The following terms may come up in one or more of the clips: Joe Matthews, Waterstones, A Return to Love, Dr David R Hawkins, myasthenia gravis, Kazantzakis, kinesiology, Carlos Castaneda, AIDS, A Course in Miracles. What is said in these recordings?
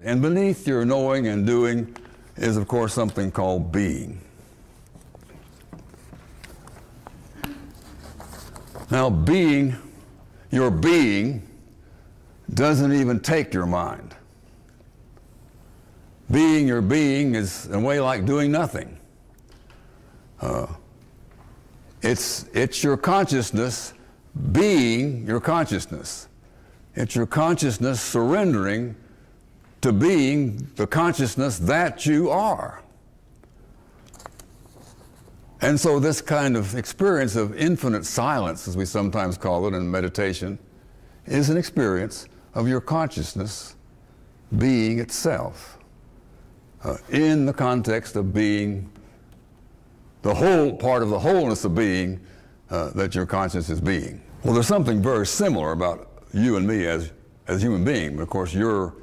And beneath your knowing and doing is, of course, something called being. Now, being, your being, doesn't even take your mind. Being your being is, in a way, like doing nothing. It's your consciousness being your consciousness. It's your consciousness surrendering to being the consciousness that you are. And so this kind of experience of infinite silence, as we sometimes call it in meditation, is an experience of your consciousness being itself in the context of being the whole part of the wholeness of being that your conscience is being. Well, there's something very similar about you and me as human beings. But of course, your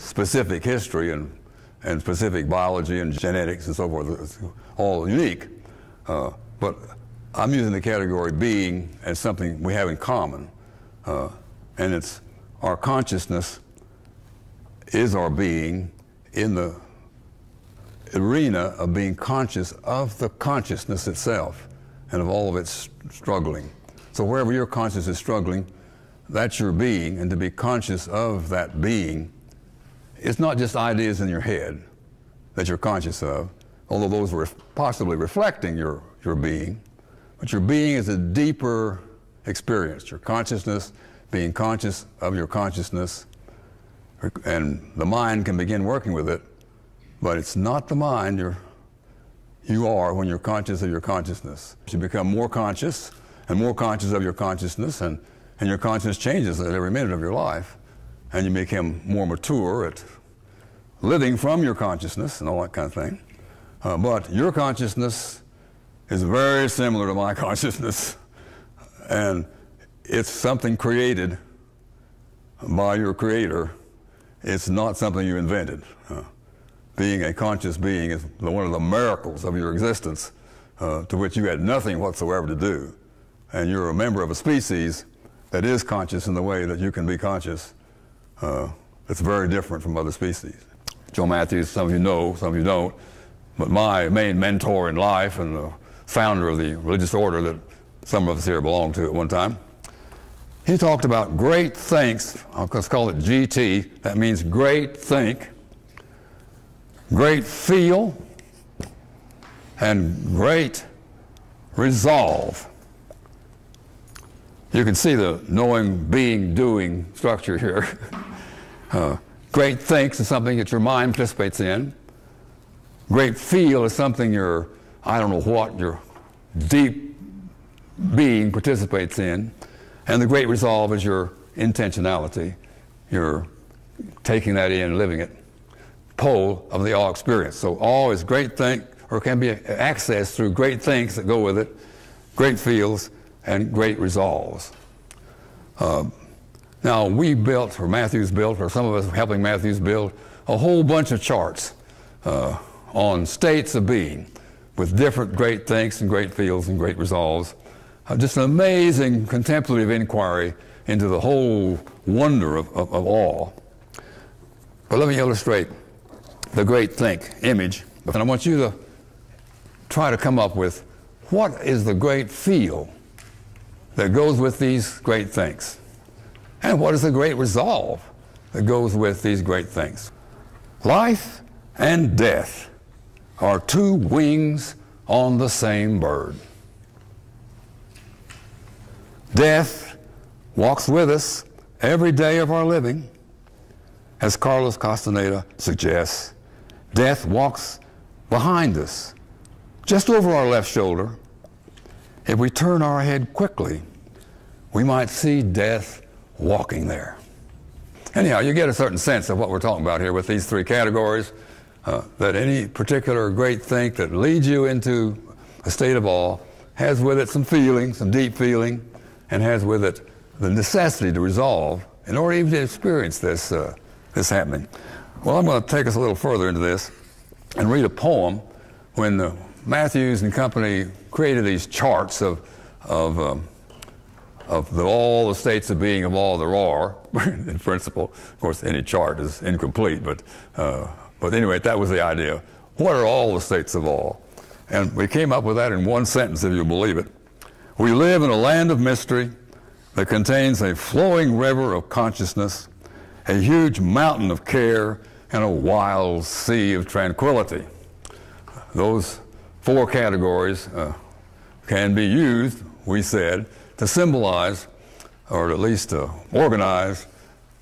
specific history and specific biology and genetics and so forth is all unique. But I'm using the category being as something we have in common. And it's our consciousness is our being in the arena of being conscious of the consciousness itself and of all of its struggling. So wherever your conscious is struggling, that's your being, and to be conscious of that being, it's not just ideas in your head that you're conscious of, although those were possibly reflecting your being, but your being is a deeper experience, your consciousness being conscious of your consciousness, and the mind can begin working with it, but it's not the mind you are when you're conscious of your consciousness. You become more conscious and more conscious of your consciousness, and your consciousness changes at every minute of your life, and you become more mature at living from your consciousness and all that kind of thing. But your consciousness is very similar to my consciousness, and it's something created by your Creator. It's not something you invented. Being a conscious being is one of the miracles of your existence, to which you had nothing whatsoever to do. And you're a member of a species that is conscious in the way that you can be conscious. It's very different from other species. Joe Matthews, some of you know, some of you don't, but my main mentor in life and the founder of the religious order that some of us here belonged to at one time, he talked about great thinks. Let's call it GT. That means great think, great feel, and great resolve. You can see the knowing, being, doing structure here. Great thinks is something that your mind participates in. Great feel is something your, I don't know what, your deep being participates in. And the great resolve is your intentionality. You're taking that in and living it. Pole of the all experience. So all is great think, or can be accessed through great things that go with it, great feels, and great resolves. Now we built, or Matthews built, or some of us helping Matthews build, a whole bunch of charts on states of being with different great thinks and great feels and great resolves. Just an amazing contemplative inquiry into the whole wonder of all. But let me illustrate the great think image. And I want you to try to come up with what is the great feel that goes with these great things? And what is the great resolve that goes with these great things? Life and death are two wings on the same bird. Death walks with us every day of our living. As Carlos Castaneda suggests, death walks behind us, just over our left shoulder. If we turn our head quickly, we might see death walking there. Anyhow, you get a certain sense of what we're talking about here with these three categories, that any particular great think that leads you into a state of awe has with it some feeling, some deep feeling, and has with it the necessity to resolve in order even to experience this, this happening. Well, I'm going to take us a little further into this and read a poem. When Matthews and company created these charts of of all the states of being of all there are, in principle. Of course, any chart is incomplete, but anyway, that was the idea. What are all the states of all? And we came up with that in one sentence, if you believe it. We live in a land of mystery that contains a flowing river of consciousness, a huge mountain of care, and a wild sea of tranquility. Those four categories can be used, we said, to symbolize, or at least to organize,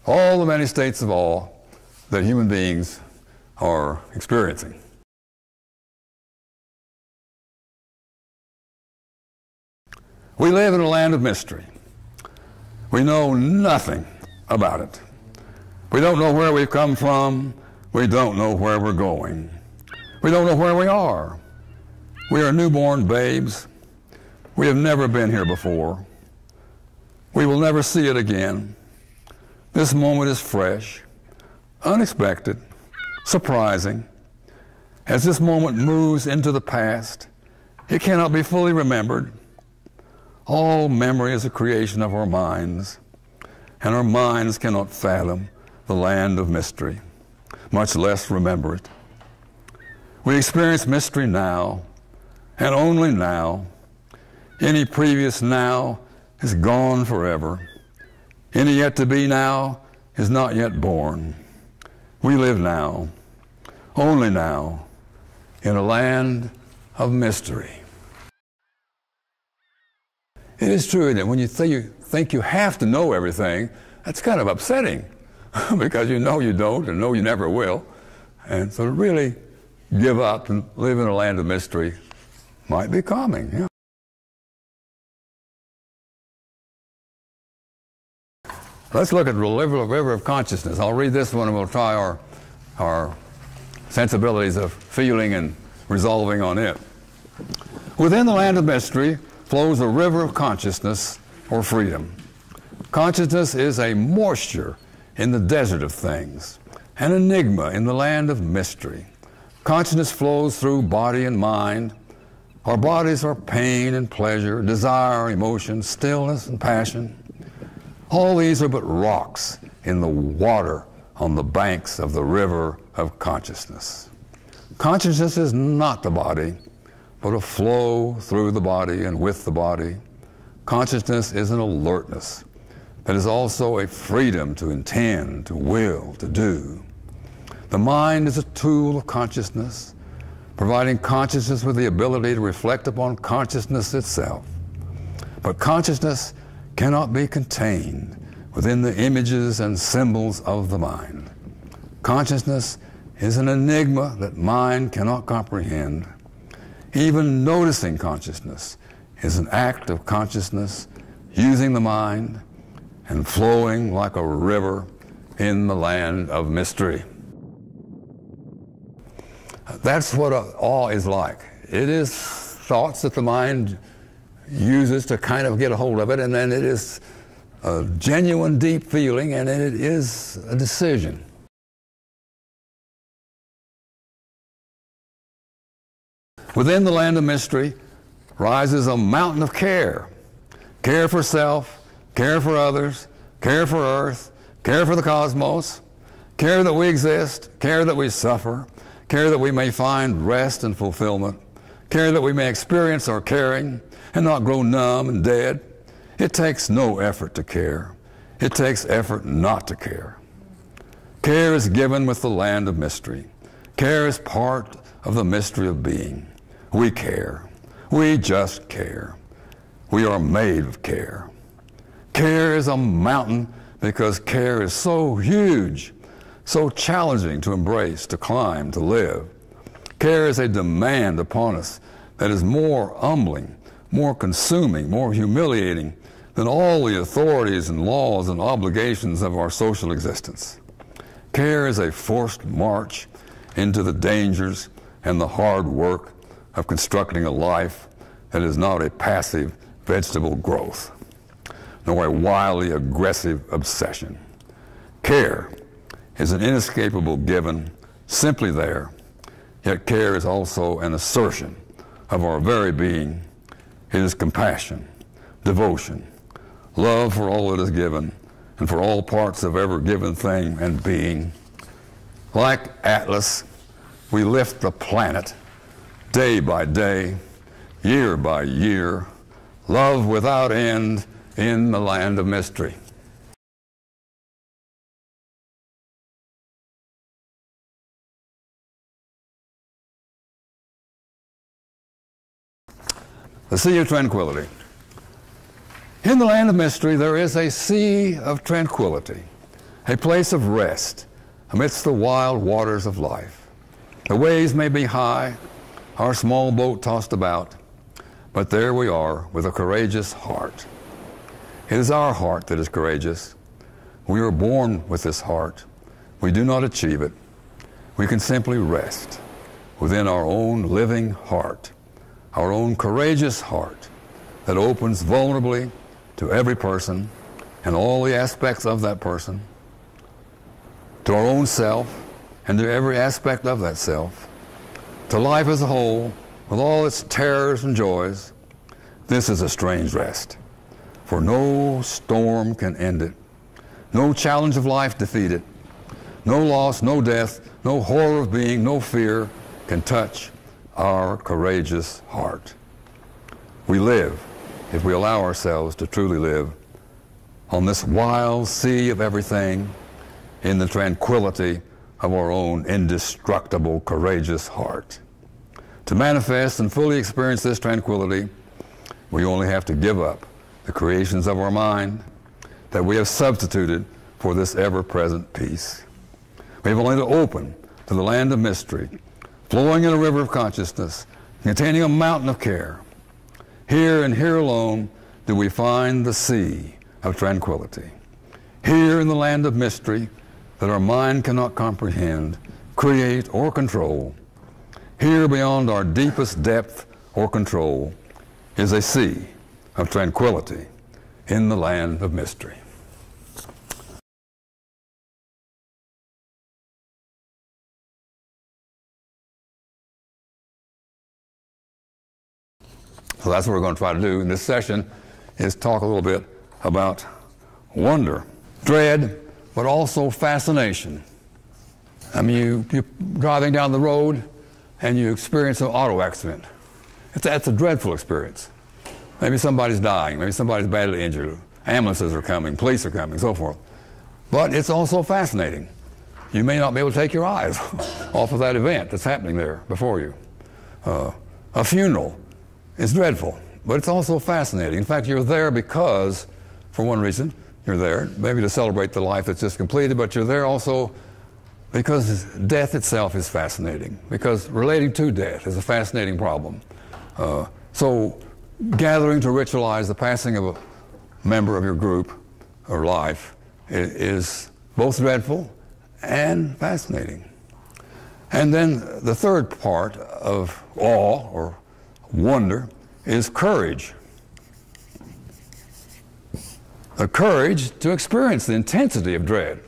all the many states of awe that human beings are experiencing. We live in a land of mystery. We know nothing about it. We don't know where we've come from. We don't know where we're going. We don't know where we are. We are newborn babes. We have never been here before. We will never see it again. This moment is fresh, unexpected, surprising. As this moment moves into the past, it cannot be fully remembered. All memory is a creation of our minds, and our minds cannot fathom the land of mystery, much less remember it. We experience mystery now, and only now. Any previous now is gone forever. Any yet to be now is not yet born. We live now, only now, in a land of mystery. It is true that when you think you have to know everything, that's kind of upsetting, because you know you don't and know you never will. And so to really give up and live in a land of mystery might be calming. Yeah. Let's look at the river of consciousness. I'll read this one and we'll try our sensibilities of feeling and resolving on it. Within the land of mystery flows a river of consciousness, or freedom. Consciousness is a moisture in the desert of things, an enigma in the land of mystery. Consciousness flows through body and mind. Our bodies are pain and pleasure, desire, emotion, stillness and passion. All these are but rocks in the water on the banks of the river of consciousness. Consciousness is not the body, but a flow through the body and with the body. Consciousness is an alertness that is also a freedom to intend, to will, to do. The mind is a tool of consciousness, providing consciousness with the ability to reflect upon consciousness itself. But consciousness cannot be contained within the images and symbols of the mind. Consciousness is an enigma that mind cannot comprehend. Even noticing consciousness is an act of consciousness using the mind and flowing like a river in the land of mystery. That's what awe is like. It is thoughts that the mind uses to kind of get a hold of it, and then it is a genuine deep feeling, and it is a decision. Within the land of mystery rises a mountain of care. Care for self, care for others, care for earth, care for the cosmos, care that we exist, care that we suffer, care that we may find rest and fulfillment, care that we may experience our caring and not grow numb and dead. It takes no effort to care. It takes effort not to care. Care is given with the land of mystery. Care is part of the mystery of being. We care. We just care. We are made of care. Care is a mountain because care is so huge, so challenging to embrace, to climb, to live. Care is a demand upon us that is more humbling, more consuming, more humiliating than all the authorities and laws and obligations of our social existence. Care is a forced march into the dangers and the hard work of constructing a life that is not a passive vegetable growth, nor a wildly aggressive obsession. Care is an inescapable given, simply there, yet care is also an assertion of our very being. It is compassion, devotion, love for all that is given, and for all parts of every given thing and being. Like Atlas, we lift the planet day by day, year by year, love without end in the land of mystery. The Sea of Tranquility. In the land of mystery, there is a sea of tranquility, a place of rest amidst the wild waters of life. The waves may be high, our small boat tossed about, but there we are with a courageous heart. It is our heart that is courageous. We are born with this heart. We do not achieve it. We can simply rest within our own living heart, our own courageous heart that opens vulnerably to every person and all the aspects of that person, to our own self and to every aspect of that self, to life as a whole with all its terrors and joys. This is a strange rest, for no storm can end it, no challenge of life defeat it, no loss, no death, no horror of being, no fear can touch our courageous heart. We live, if we allow ourselves to truly live, on this wild sea of everything in the tranquility of our own indestructible, courageous heart. To manifest and fully experience this tranquility, we only have to give up the creations of our mind that we have substituted for this ever-present peace. We have only to open to the land of mystery, flowing in a river of consciousness, containing a mountain of care. Here and here alone do we find the sea of tranquility. Here in the land of mystery that our mind cannot comprehend, create, or control, here beyond our deepest depth or control is a sea of tranquility in the land of mystery. So that's what we're going to try to do in this session, is talk a little bit about wonder, dread, but also fascination. I mean, you're driving down the road and you experience an auto accident. That's a dreadful experience. Maybe somebody's dying, maybe somebody's badly injured, ambulances are coming, police are coming, so forth. But it's also fascinating. You may not be able to take your eyes off of that event that's happening there before you. A funeral. It's dreadful, but it's also fascinating. In fact, you're there because, for one reason, you're there, maybe to celebrate the life that's just completed, but you're there also because death itself is fascinating, because relating to death is a fascinating problem. So gathering to ritualize the passing of a member of your group or life is both dreadful and fascinating. And then the third part of awe or wonder is courage. The courage to experience the intensity of dread.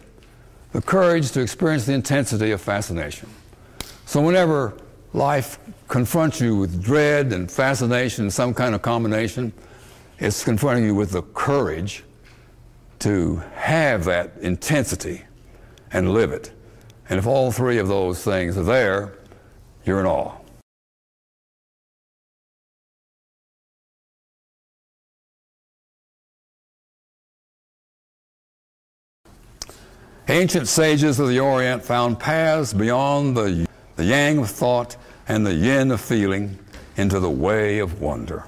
The courage to experience the intensity of fascination. So whenever life confronts you with dread and fascination, some kind of combination, it's confronting you with the courage to have that intensity and live it. And if all three of those things are there, you're in awe. Ancient sages of the Orient found paths beyond the yang of thought and the yin of feeling into the way of wonder.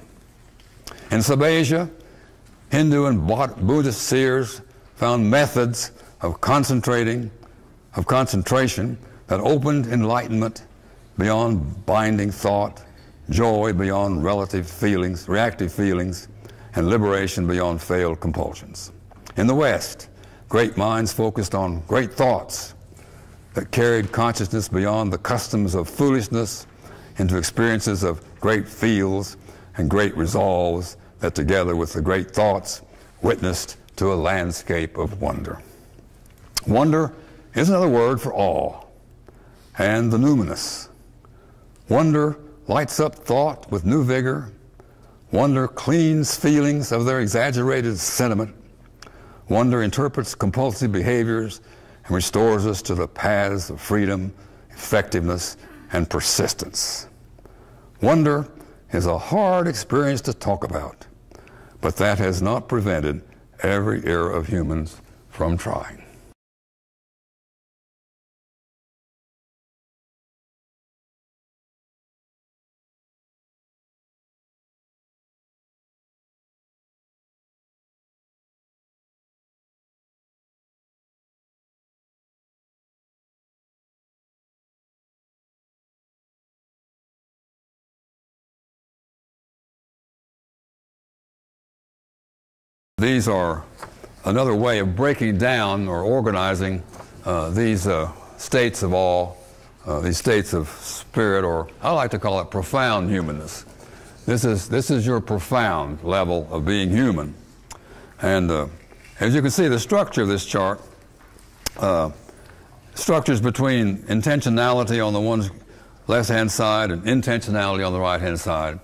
In Sub-Asia, Hindu and Buddhist seers found methods of concentration that opened enlightenment beyond binding thought, joy beyond reactive feelings, and liberation beyond failed compulsions. In the West, great minds focused on great thoughts that carried consciousness beyond the customs of foolishness into experiences of great feels and great resolves that, together with the great thoughts, witnessed to a landscape of wonder. Wonder is another word for awe, and the numinous. Wonder lights up thought with new vigor. Wonder cleans feelings of their exaggerated sentiment. Wonder interprets compulsive behaviors and restores us to the paths of freedom, effectiveness, and persistence. Wonder is a hard experience to talk about, but that has not prevented every era of humans from trying. These are another way of breaking down or organizing these states of awe, these states of spirit, or I like to call it profound humanness. This is your profound level of being human. And as you can see, the structure of this chart, structures between intentionality on the one's left-hand side and intentionality on the right-hand side.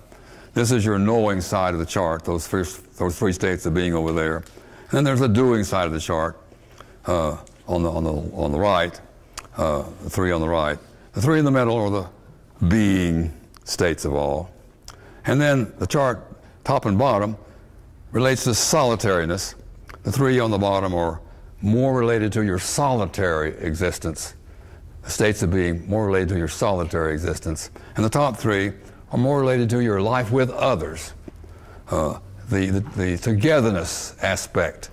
This is your knowing side of the chart, those three states of being over there. And then there's the doing side of the chart on the right, the three on the right. The three in the middle are the being states of all. And then the chart, top and bottom, relates to solitariness. The three on the bottom are more related to your solitary existence. The states of being more related to your solitary existence. And the top three are more related to your life with others, the togetherness aspect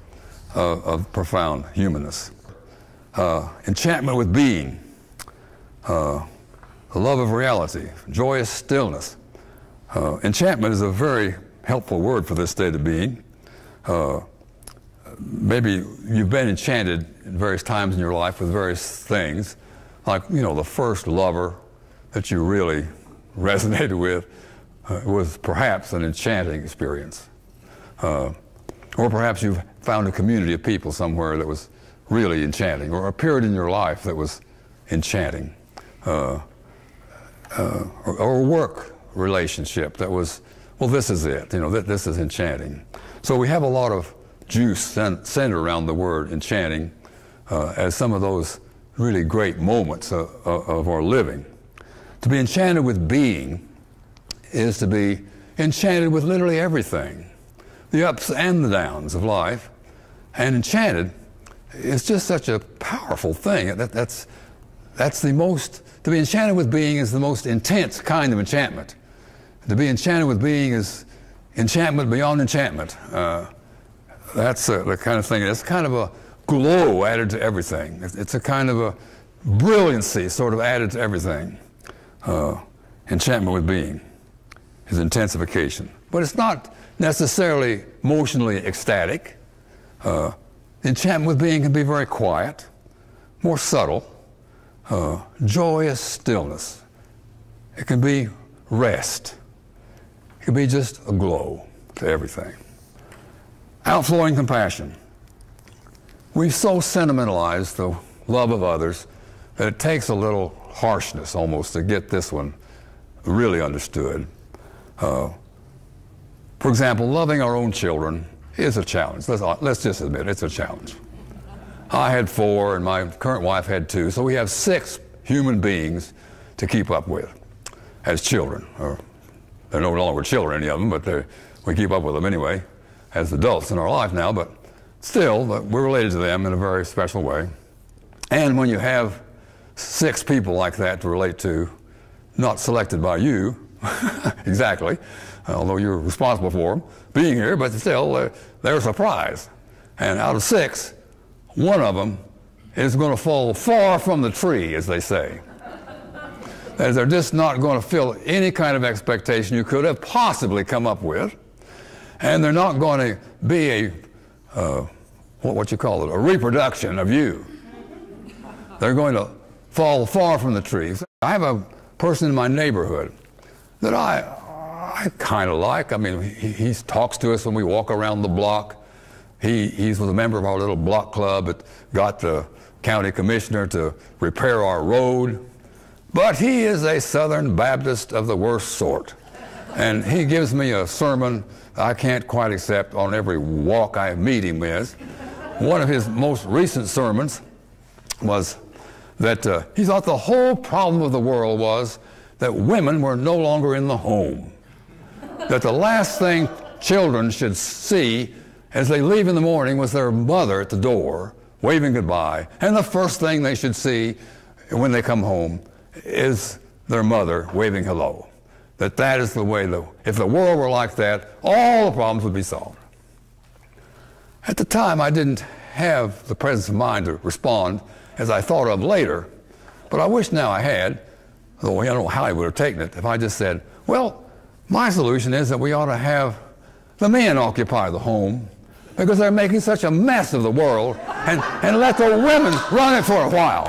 of profound humanness. Enchantment with being, the love of reality, joyous stillness. Enchantment is a very helpful word for this state of being. Maybe you've been enchanted at various times in your life with various things, like, you know, the first lover that you really resonated with was perhaps an enchanting experience. Or perhaps you've found a community of people somewhere that was really enchanting, or a period in your life that was enchanting, or a work relationship that was, well, this is it, you know, this is enchanting. So we have a lot of juice centered around the word enchanting as some of those really great moments of our living. To be enchanted with being is to be enchanted with literally everything, the ups and the downs of life. And enchanted is just such a powerful thing. That's the most, to be enchanted with being is the most intense kind of enchantment. To be enchanted with being is enchantment beyond enchantment. That's the kind of thing, it's kind of a glow added to everything. It's a kind of a brilliancy sort of added to everything. Enchantment with being is intensification. But it's not necessarily emotionally ecstatic. Enchantment with being can be very quiet, more subtle, joyous stillness. It can be rest. It can be just a glow to everything. Outflowing compassion. We've so sentimentalized the love of others that it takes a little harshness almost to get this one really understood. For example, loving our own children is a challenge. Let's just admit it, it's a challenge. I had 4 and my current wife had 2, so we have 6 human beings to keep up with as children. Or they're no longer children, any of them, but we keep up with them anyway as adults in our life now, but still we're related to them in a very special way. And when you have 6 people like that to relate to, not selected by you, exactly, although you're responsible for them being here, but still, they're a surprise. And out of 6, one of them is going to fall far from the tree, as they say. They're just not going to fill any kind of expectation you could have possibly come up with, and they're not going to be a, what you call it, a reproduction of you. They're going to fall far from the trees. I have a person in my neighborhood that I kind of like. I mean, he talks to us when we walk around the block. He was a member of our little block club that got the county commissioner to repair our road. But he is a Southern Baptist of the worst sort. And he gives me a sermon I can't quite accept on every walk I meet him with. One of his most recent sermons was that he thought the whole problem of the world was that women were no longer in the home, that the last thing children should see as they leave in the morning was their mother at the door waving goodbye, and the first thing they should see when they come home is their mother waving hello. That is the way, if the world were like that, all the problems would be solved. At the time, I didn't have the presence of mind to respond as I thought of later, but I wish now I had, though I don't know how he would have taken it if I just said, well, my solution is that we ought to have the men occupy the home because they're making such a mess of the world, and let the women run it for a while.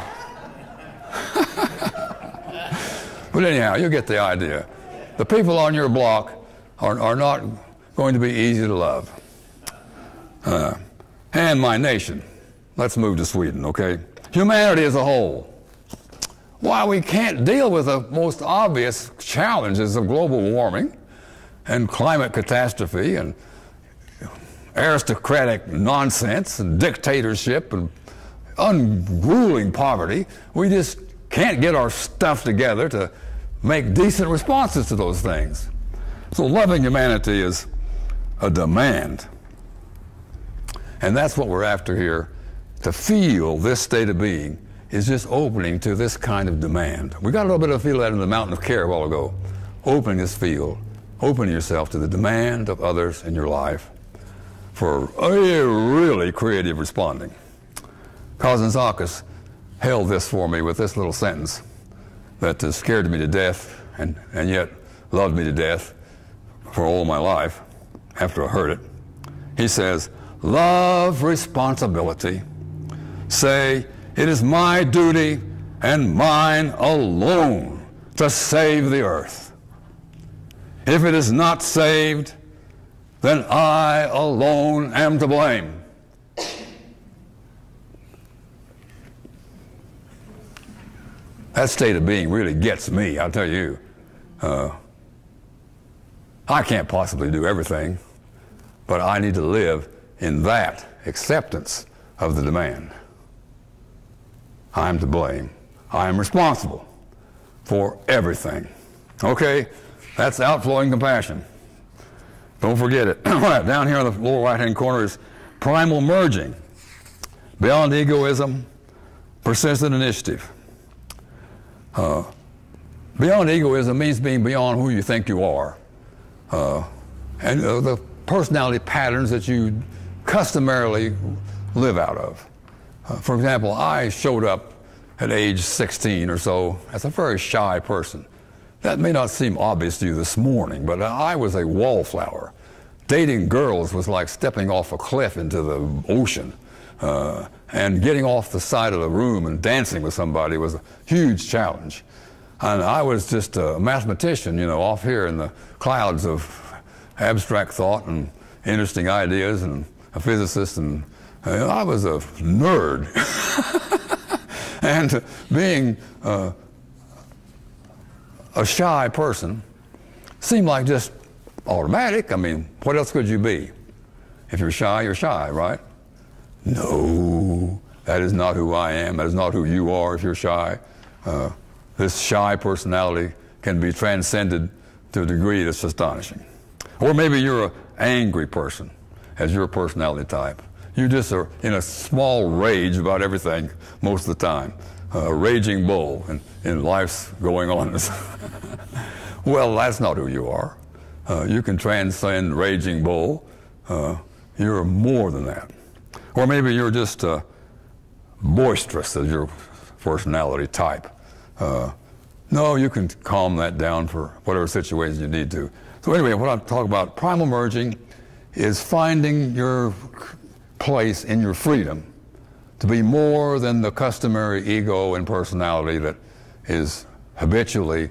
But anyhow, you get the idea. The people on your block are not going to be easy to love. And my nation. Let's move to Sweden, okay? Humanity as a whole. While we can't deal with the most obvious challenges of global warming and climate catastrophe and aristocratic nonsense and dictatorship and ungrueling poverty, we just can't get our stuff together to make decent responses to those things. So loving humanity is a demand. And that's what we're after here. To feel this state of being is just opening to this kind of demand. We got a little bit of feel that in the Mountain of Care a while ago. Open this field. Open yourself to the demand of others in your life for a really creative responding. Kazantzakis held this for me with this little sentence that scared me to death and yet loved me to death for all my life after I heard it. He says, love responsibility. Say, it is my duty and mine alone to save the earth. If it is not saved, then I alone am to blame. That state of being really gets me, I'll tell you. I can't possibly do everything, but I need to live in that acceptance of the demand. I'm to blame. I am responsible for everything. Okay, that's outflowing compassion. Don't forget it. Down here in the lower right-hand corner is primal merging, beyond egoism, persistent initiative. Beyond egoism means being beyond who you think you are. And the personality patterns that you customarily live out of. For example, I showed up at age 16 or so as a very shy person. That may not seem obvious to you this morning, but I was a wallflower. Dating girls was like stepping off a cliff into the ocean. And getting off the side of the room and dancing with somebody was a huge challenge. And I was just a mathematician, you know, off here in the clouds of abstract thought and interesting ideas and a physicist, and I was a nerd. And being a shy person seemed like just automatic. I mean, what else could you be? If you're shy, right? No, that is not who I am. That is not who you are if you're shy. This shy personality can be transcended to a degree that's astonishing. Or maybe you're an angry person as your personality type. You just are in a small rage about everything most of the time. A raging bull in life's going on. Well, that's not who you are. You can transcend raging bull. You're more than that. Or maybe you're just boisterous as your personality type. No, you can calm that down for whatever situation you need to. So anyway, what I'm talking about, primal merging, is finding your place in your freedom to be more than the customary ego and personality that is habitually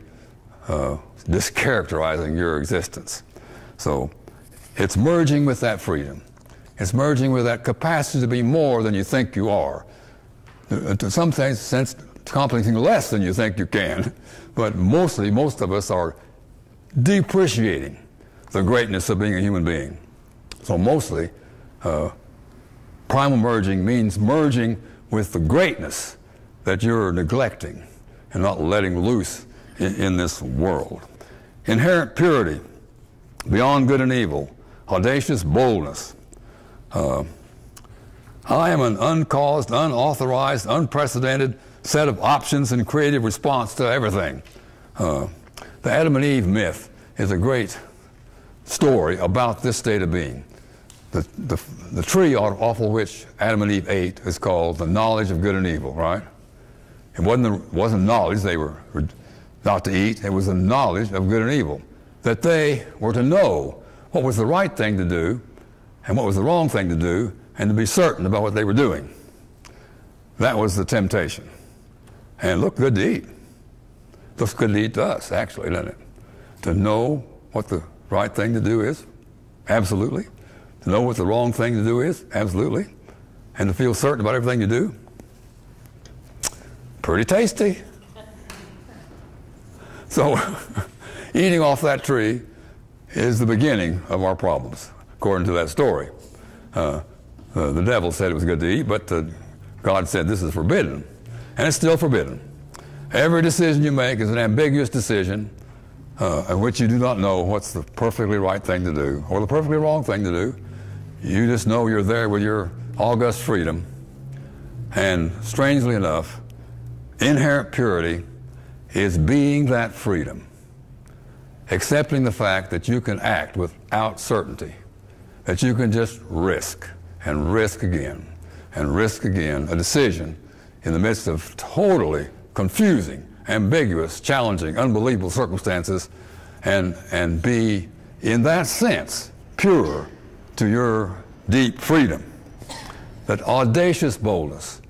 mischaracterizing your existence. So it's merging with that freedom. It's merging with that capacity to be more than you think you are. To some sense, accomplishing less than you think you can. But most of us are depreciating the greatness of being a human being. So mostly, primal merging means merging with the greatness that you're neglecting and not letting loose in this world. Inherent purity, beyond good and evil, audacious boldness. I am an uncaused, unauthorized, unprecedented set of options and creative response to everything. The Adam and Eve myth is a great story about this state of being. The tree off of which Adam and Eve ate is called the knowledge of good and evil, right? It wasn't knowledge they were not to eat, it was the knowledge of good and evil, that they were to know what was the right thing to do and what was the wrong thing to do, and to be certain about what they were doing. That was the temptation. And it looked good to eat. Looks good to eat to us, actually, doesn't it? To know what the right thing to do is, absolutely. To know what the wrong thing to do is, absolutely. And to feel certain about everything you do, pretty tasty. So eating off that tree is the beginning of our problems, according to that story. The devil said it was good to eat, but God said this is forbidden. And it's still forbidden. Every decision you make is an ambiguous decision in which you do not know what's the perfectly right thing to do or the perfectly wrong thing to do. You just know you're there with your august freedom. And strangely enough, inherent purity is being that freedom, accepting the fact that you can act without certainty, that you can just risk and risk again and risk again a decision in the midst of totally confusing, ambiguous, challenging, unbelievable circumstances, and be, in that sense, pure to your deep freedom. That audacious boldness,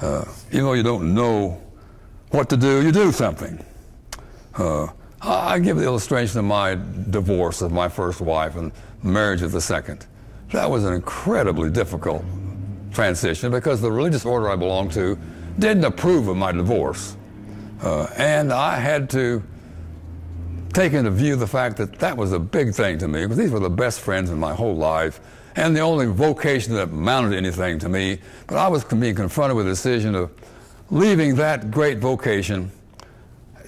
even though you don't know what to do, you do something. I give the illustration of my divorce of my first wife and marriage of the second. That was an incredibly difficult transition because the religious order I belonged to didn't approve of my divorce. And I had to take into view the fact that that was a big thing to me, because these were the best friends in my whole life and the only vocation that amounted to anything to me. But I was being confronted with the decision of leaving that great vocation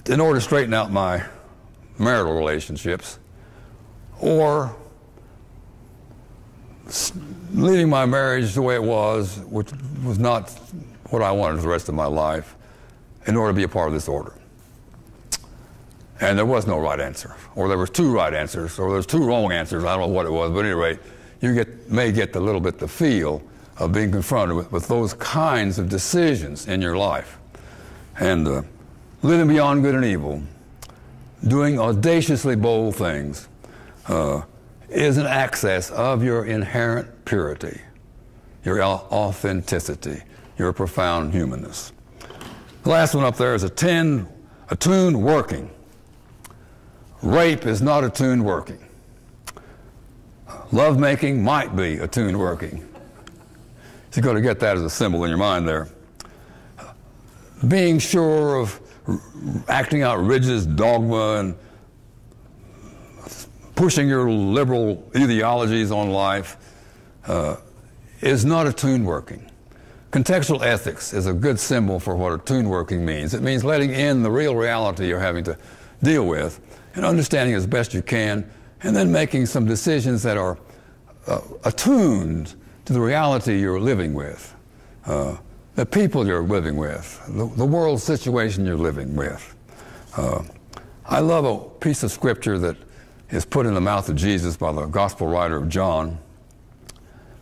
in order to straighten out my marital relationships, or leaving my marriage the way it was, which was not what I wanted for the rest of my life, in order to be a part of this order. And there was no right answer, or there was two right answers, or there's two wrong answers. I don't know what it was, but at any rate, you may get a little bit the feel of being confronted with those kinds of decisions in your life. And living beyond good and evil, doing audaciously bold things, is an access of your inherent purity, your authenticity, your profound humanness. The last one up there is attuned working. Rape is not attuned working. Lovemaking might be attuned working. So you've got to get that as a symbol in your mind there. Being sure of acting out religious dogma and pushing your liberal ideologies on life is not attuned working. Contextual ethics is a good symbol for what attuned working means. It means letting in the real reality you're having to deal with and understanding as best you can, and then making some decisions that are attuned to the reality you're living with, the people you're living with, the world situation you're living with. I love a piece of scripture that is put in the mouth of Jesus by the gospel writer of John.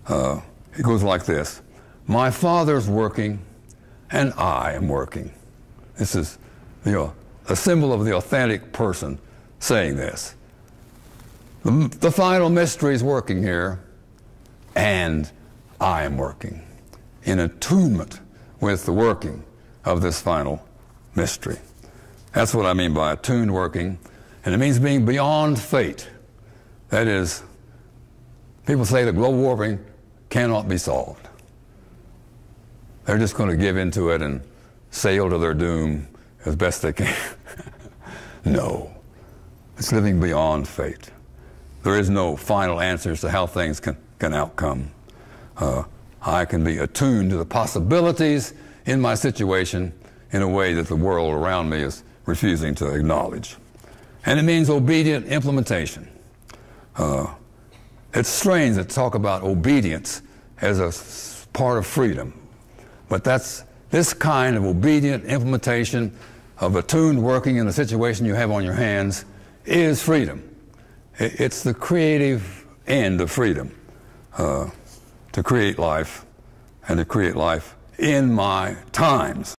It goes like this. My Father's working, and I am working. This is, a symbol of the authentic person saying this. The final mystery is working here, and I am working, in attunement with the working of this final mystery. That's what I mean by attuned working, and it means being beyond fate. That is, people say that global warming cannot be solved. They're just going to give into it and sail to their doom as best they can. No. It's living beyond fate. There is no final answer as to how things can outcome. I can be attuned to the possibilities in my situation in a way that the world around me is refusing to acknowledge. And it means obedient implementation. It's strange to talk about obedience as a part of freedom, but that's this kind of obedient implementation of attuned working in the situation you have on your hands is freedom. It's the creative end of freedom, to create life and to create life in my times.